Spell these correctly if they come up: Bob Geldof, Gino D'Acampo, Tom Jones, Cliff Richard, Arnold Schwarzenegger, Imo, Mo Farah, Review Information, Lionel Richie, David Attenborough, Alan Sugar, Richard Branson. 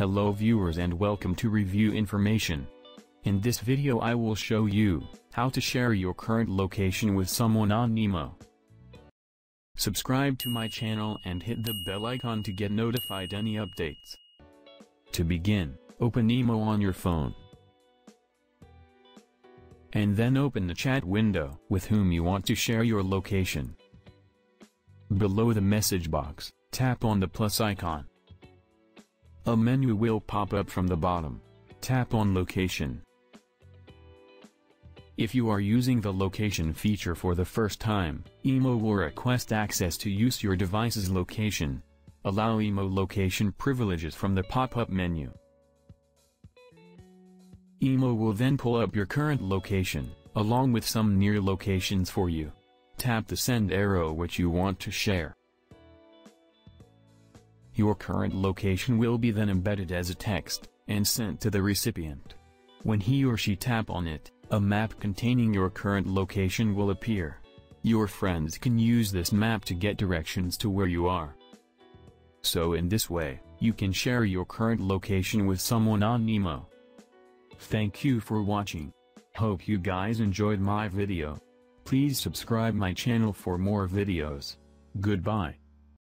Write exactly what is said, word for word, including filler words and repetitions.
Hello viewers and welcome to Review Information. In this video I will show you how to share your current location with someone on Imo. Subscribe to my channel and hit the bell icon to get notified any updates. To begin, open Imo on your phone. And then open the chat window with whom you want to share your location. Below the message box, tap on the plus icon. A menu will pop up from the bottom. Tap on location. If you are using the location feature for the first time, Imo will request access to use your device's location. Allow Imo location privileges from the pop-up menu. Imo will then pull up your current location, along with some near locations for you. Tap the send arrow which you want to share. Your current location will be then embedded as a text, and sent to the recipient. When he or she tap on it, a map containing your current location will appear. Your friends can use this map to get directions to where you are. So in this way, you can share your current location with someone on Imo. Thank you for watching. Hope you guys enjoyed my video. Please subscribe my channel for more videos. Goodbye.